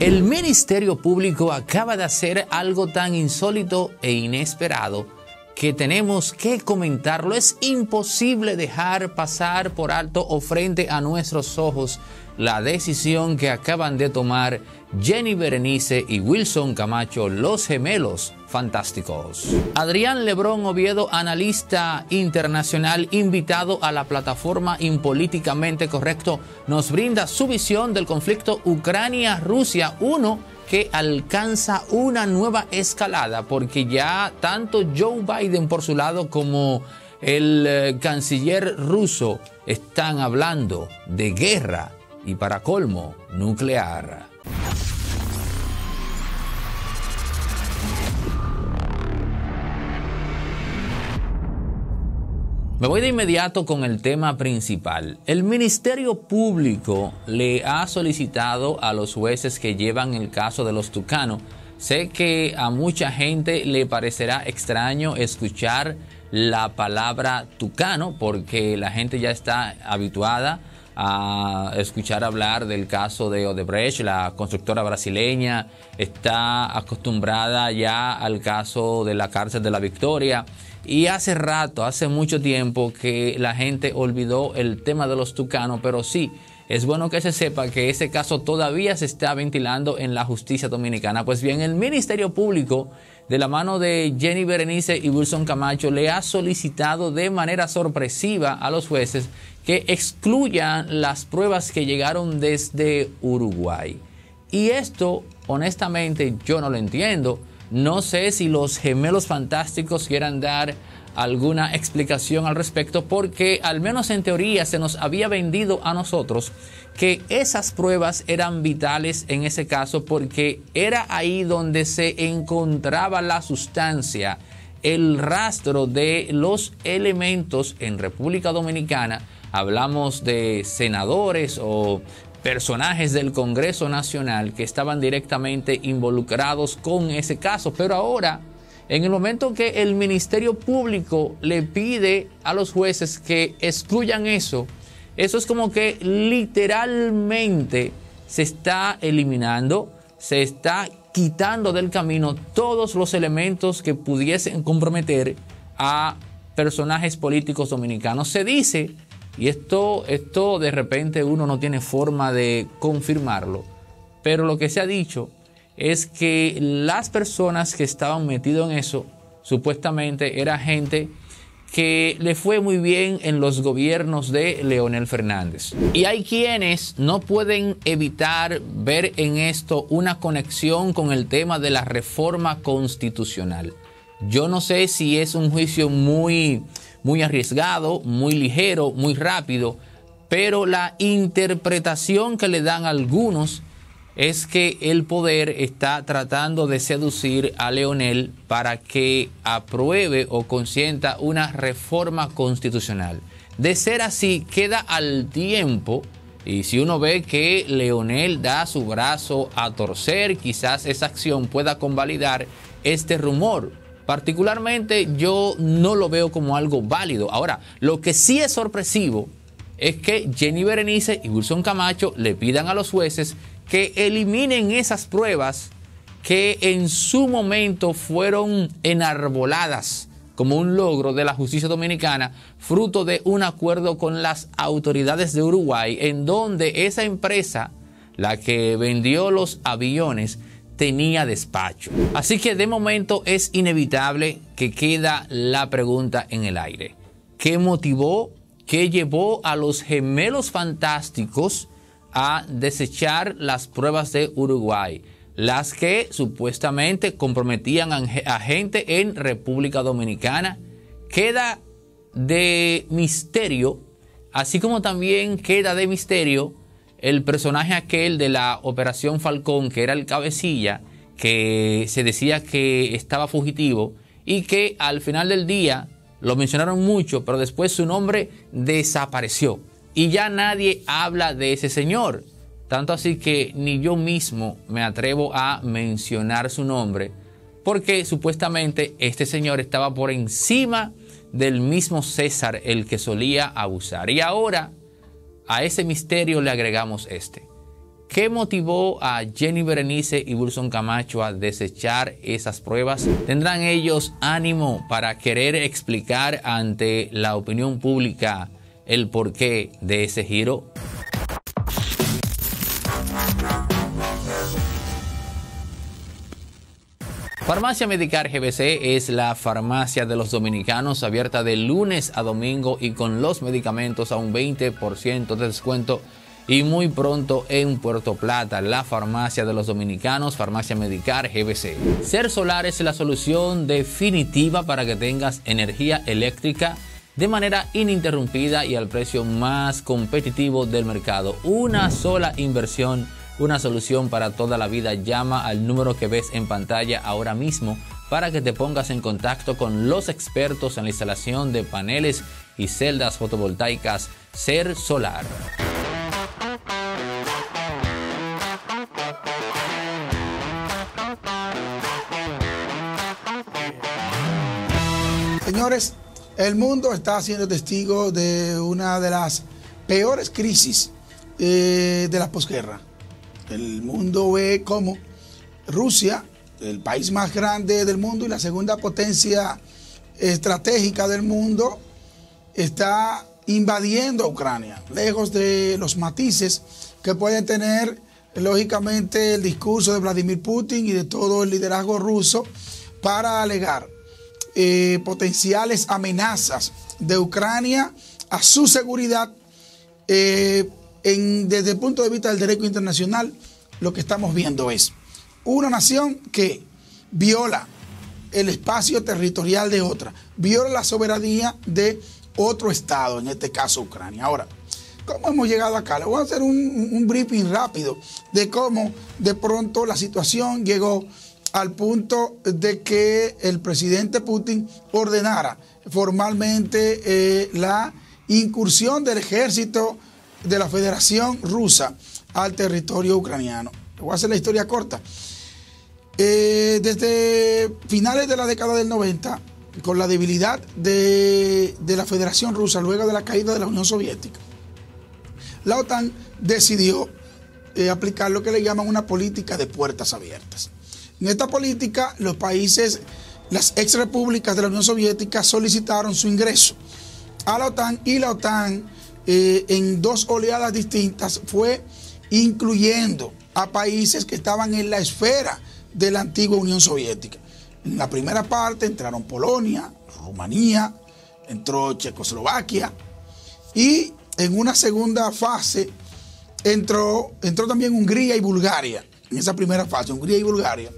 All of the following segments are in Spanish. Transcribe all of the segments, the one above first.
El Ministerio Público acaba de hacer algo tan insólito e inesperado que tenemos que comentarlo. Es imposible dejar pasar por alto o frente a nuestros ojos la decisión que acaban de tomar Yeni Berenice y Wilson Camacho, los gemelos fantásticos. Adrián Lebrón Oviedo, analista internacional invitado a la plataforma Impolíticamente Correcto, nos brinda su visión del conflicto Ucrania-Rusia, uno que alcanza una nueva escalada porque ya tanto Joe Biden por su lado como el canciller ruso están hablando de guerra y, para colmo, nuclear. Me voy de inmediato con el tema principal. El Ministerio Público le ha solicitado a los jueces que llevan el caso de los Tucanos. Sé que a mucha gente le parecerá extraño escuchar la palabra Tucano porque la gente ya está habituada a escuchar hablar del caso de Odebrecht, la constructora brasileña, está acostumbrada ya al caso de la cárcel de la Victoria, y hace rato, hace mucho tiempo que la gente olvidó el tema de los Tucanos, pero sí, es bueno que se sepa que ese caso todavía se está ventilando en la justicia dominicana. Pues bien, el Ministerio Público, de la mano de Yeni Berenice y Wilson Camacho, le ha solicitado de manera sorpresiva a los jueces que excluyan las pruebas que llegaron desde Uruguay. Y esto, honestamente, yo no lo entiendo. No sé si los gemelos fantásticos quieran dar alguna explicación al respecto, porque al menos en teoría se nos había vendido a nosotros que esas pruebas eran vitales en ese caso porque era ahí donde se encontraba la sustancia, el rastro de los elementos en República Dominicana. Hablamos de senadores o personajes del Congreso Nacional que estaban directamente involucrados con ese caso, pero ahora, en el momento que el Ministerio Público le pide a los jueces que excluyan eso, eso es como que literalmente se está eliminando, se está quitando del camino todos los elementos que pudiesen comprometer a personajes políticos dominicanos. Se dice, y esto de repente uno no tiene forma de confirmarlo, pero lo que se ha dicho es que las personas que estaban metidas en eso, supuestamente era gente que le fue muy bien en los gobiernos de Leonel Fernández. Y hay quienes no pueden evitar ver en esto una conexión con el tema de la reforma constitucional. Yo no sé si es un juicio muy arriesgado, muy ligero, muy rápido, pero la interpretación que le dan algunos es que el poder está tratando de seducir a Leonel para que apruebe o consienta una reforma constitucional. De ser así, queda al tiempo, y si uno ve que Leonel da su brazo a torcer, quizás esa acción pueda convalidar este rumor. Particularmente yo no lo veo como algo válido. Ahora, lo que sí es sorpresivo es que Yeni Berenice y Wilson Camacho le pidan a los jueces que eliminen esas pruebas que en su momento fueron enarboladas como un logro de la justicia dominicana, fruto de un acuerdo con las autoridades de Uruguay, en donde esa empresa, la que vendió los aviones, tenía despacho. Así que de momento es inevitable que queda la pregunta en el aire. ¿Qué motivó, qué llevó a los gemelos fantásticos a desechar las pruebas de Uruguay, las que supuestamente comprometían a gente en República Dominicana? Queda de misterio, así como también queda de misterio el personaje aquel de la Operación Falcón, que era el cabecilla, que se decía que estaba fugitivo y que al final del día lo mencionaron mucho, pero después su nombre desapareció. Y ya nadie habla de ese señor, tanto así que ni yo mismo me atrevo a mencionar su nombre, porque supuestamente este señor estaba por encima del mismo César, el que solía abusar. Y ahora a ese misterio le agregamos este. ¿Qué motivó a Yeni Berenice y Wilson Camacho a desechar esas pruebas? ¿Tendrán ellos ánimo para querer explicar ante la opinión pública el porqué de ese giro? Farmacia Medicar GBC es la farmacia de los dominicanos, abierta de lunes a domingo y con los medicamentos a un 20% de descuento. Y muy pronto en Puerto Plata, la farmacia de los dominicanos, Farmacia Medicar GBC. Ser Solar es la solución definitiva para que tengas energía eléctrica de manera ininterrumpida y al precio más competitivo del mercado. Una sola inversión, una solución para toda la vida. Llama al número que ves en pantalla ahora mismo para que te pongas en contacto con los expertos en la instalación de paneles y celdas fotovoltaicas. Ser Solar. Señores, el mundo está siendo testigo de una de las peores crisis de la posguerra. El mundo ve cómo Rusia, el país más grande del mundo y la segunda potencia estratégica del mundo, está invadiendo a Ucrania, lejos de los matices que pueden tener, lógicamente, el discurso de Vladimir Putin y de todo el liderazgo ruso para alegar potenciales amenazas de Ucrania a su seguridad desde el punto de vista del derecho internacional. Lo que estamos viendo es una nación que viola el espacio territorial de otra, viola la soberanía de otro estado, en este caso Ucrania. Ahora, ¿cómo hemos llegado acá? Le voy a hacer un briefing rápido de cómo de pronto la situación llegó al punto de que el presidente Putin ordenara formalmente la incursión del ejército de la Federación Rusa al territorio ucraniano. Voy a hacer la historia corta. Desde finales de la década del 90, con la debilidad de la Federación Rusa, luego de la caída de la Unión Soviética, la OTAN decidió aplicar lo que le llaman una política de puertas abiertas. En esta política, los países, las exrepúblicas de la Unión Soviética solicitaron su ingreso a la OTAN y la OTAN en dos oleadas distintas fue incluyendo a países que estaban en la esfera de la antigua Unión Soviética. En la primera parte entraron Polonia, Rumanía, entró Checoslovaquia y en una segunda fase entró también Hungría y Bulgaria. En esa primera fase, Hungría y Bulgaria.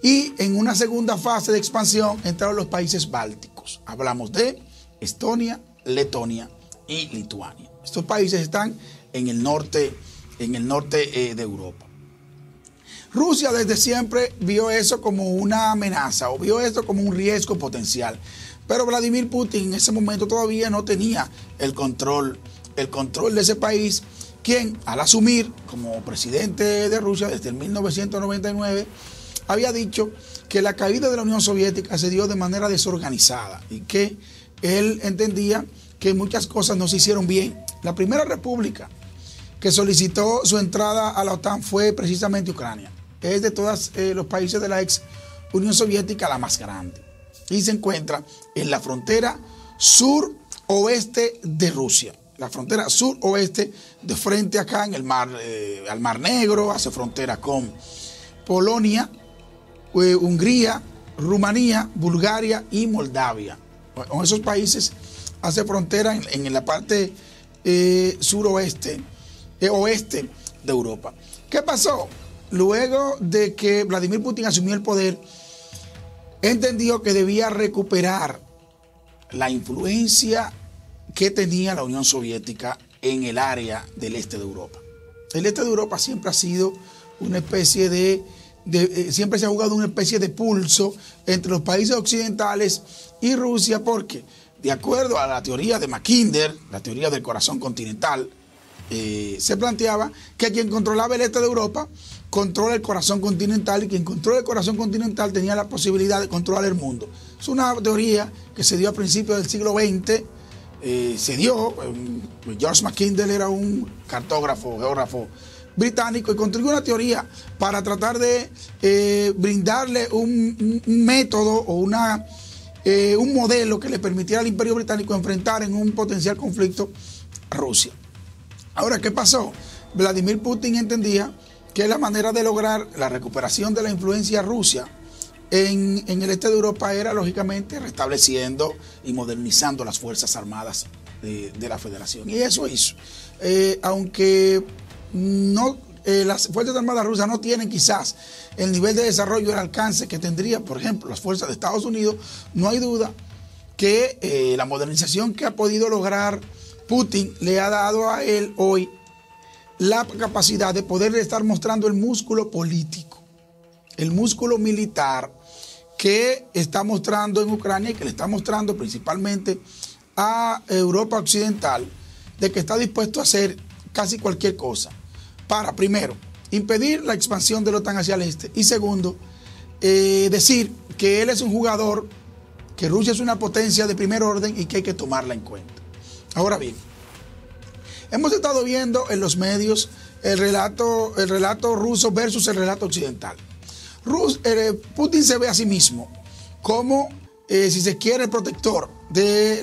Y en una segunda fase de expansión entraron los países bálticos. Hablamos de Estonia, Letonia y Lituania. Estos países están en el norte de Europa. Rusia desde siempre vio eso como una amenaza o vio esto como un riesgo potencial. Pero Vladimir Putin en ese momento todavía no tenía el control de ese país, quien al asumir como presidente de Rusia desde el 1999, había dicho que la caída de la Unión Soviética se dio de manera desorganizada y que él entendía que muchas cosas no se hicieron bien. La primera república que solicitó su entrada a la OTAN fue precisamente Ucrania. Es de todos los países de la ex Unión Soviética la más grande y se encuentra en la frontera sur-oeste de Rusia. La frontera sur-oeste de frente acá en el mar, al Mar Negro, hace frontera con Polonia, Hungría, Rumanía, Bulgaria y Moldavia. Con esos países hace frontera en la parte suroeste, oeste de Europa. ¿Qué pasó? Luego de que Vladimir Putin asumió el poder, entendió que debía recuperar la influencia que tenía la Unión Soviética en el área del este de Europa. El este de Europa siempre ha sido una especie siempre se ha jugado una especie de pulso entre los países occidentales y Rusia, porque de acuerdo a la teoría de Mackinder, la teoría del corazón continental, se planteaba que quien controlaba el este de Europa controla el corazón continental y quien controla el corazón continental tenía la posibilidad de controlar el mundo. Es una teoría que se dio a principios del siglo XX. George Mackinder era un cartógrafo, geógrafo británico y construyó una teoría para tratar de brindarle un método o un modelo que le permitiera al Imperio Británico enfrentar en un potencial conflicto a Rusia. Ahora, ¿qué pasó? Vladimir Putin entendía que la manera de lograr la recuperación de la influencia rusa en el este de Europa era, lógicamente, restableciendo y modernizando las Fuerzas Armadas de la Federación. Y eso hizo. Aunque no, las Fuerzas Armadas rusas no tienen quizás el nivel de desarrollo, el alcance que tendría, por ejemplo, las fuerzas de Estados Unidos, no hay duda que la modernización que ha podido lograr Putin le ha dado a él hoy la capacidad de poder estar mostrando el músculo político, el músculo militar que está mostrando en Ucrania y que le está mostrando principalmente a Europa Occidental, de que está dispuesto a hacer casi cualquier cosa para, primero, impedir la expansión de la OTAN hacia el este y, segundo, decir que él es un jugador, que Rusia es una potencia de primer orden y que hay que tomarla en cuenta. Ahora bien, hemos estado viendo en los medios el relato ruso versus el relato occidental. Putin se ve a sí mismo como, si se quiere, el protector de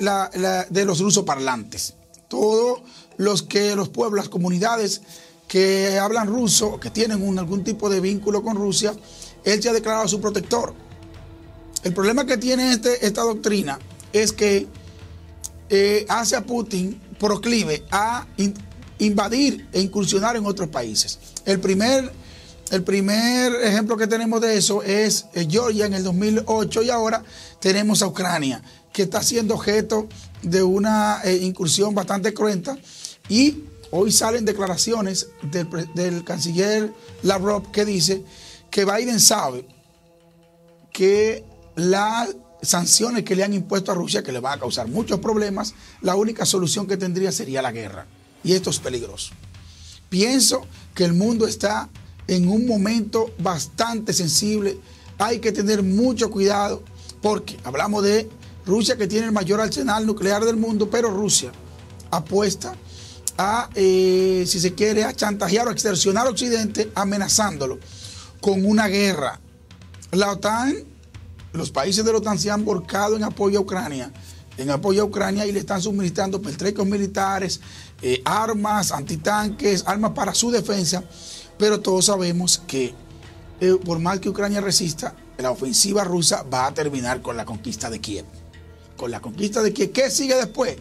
los rusoparlantes. Todos los pueblos, las comunidades que hablan ruso o que tienen algún tipo de vínculo con Rusia, él se ha declarado su protector. El problema que tiene esta doctrina es que hace a Putin proclive a invadir e incursionar en otros países. El primer ejemplo que tenemos de eso es Georgia en el 2008, y ahora tenemos a Ucrania, que está siendo objeto de una incursión bastante cruenta, y hoy salen declaraciones del canciller Lavrov que dice que Biden sabe que las sanciones que le han impuesto a Rusia, que le van a causar muchos problemas, la única solución que tendría sería la guerra. Y esto es peligroso. Pienso que el mundo está en un momento bastante sensible. Hay que tener mucho cuidado porque hablamos de Rusia, que tiene el mayor arsenal nuclear del mundo, pero Rusia apuesta a, si se quiere, a chantajear o extorsionar a Occidente, amenazándolo con una guerra. La OTAN, los países de la OTAN se han volcado en apoyo a Ucrania, y le están suministrando pertrechos militares, armas, antitanques, armas para su defensa. Pero todos sabemos que por más que Ucrania resista, la ofensiva rusa va a terminar con la conquista de Kiev. ¿Qué sigue después?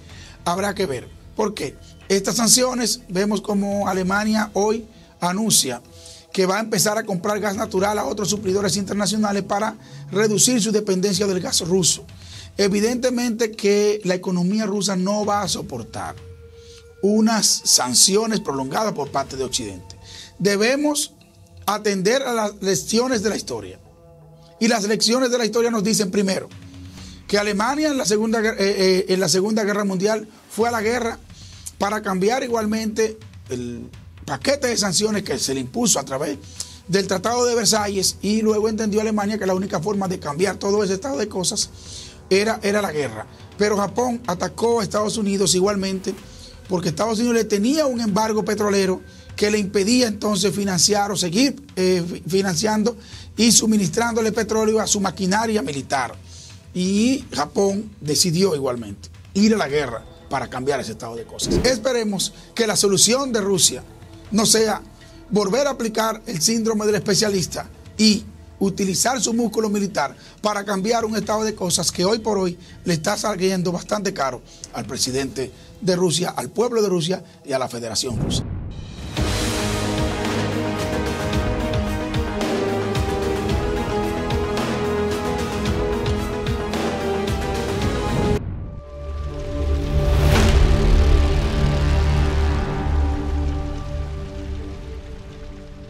Habrá que ver. ¿Por qué? Estas sanciones, vemos como Alemania hoy anuncia que va a empezar a comprar gas natural a otros suplidores internacionales para reducir su dependencia del gas ruso. Evidentemente que la economía rusa no va a soportar unas sanciones prolongadas por parte de Occidente. Debemos atender a las lecciones de la historia. Y las lecciones de la historia nos dicen, primero, que Alemania en la Segunda Guerra Mundial fue a la guerra para cambiar igualmente el paquete de sanciones que se le impuso a través del Tratado de Versalles, y luego entendió Alemania que la única forma de cambiar todo ese estado de cosas era la guerra. Pero Japón atacó a Estados Unidos igualmente porque Estados Unidos le tenía un embargo petrolero que le impedía entonces financiar o seguir financiando y suministrándole petróleo a su maquinaria militar. Y Japón decidió igualmente ir a la guerra para cambiar ese estado de cosas. Esperemos que la solución de Rusia no sea volver a aplicar el síndrome del especialista y utilizar su músculo militar para cambiar un estado de cosas que hoy por hoy le está saliendo bastante caro al presidente de Rusia, al pueblo de Rusia y a la Federación Rusa.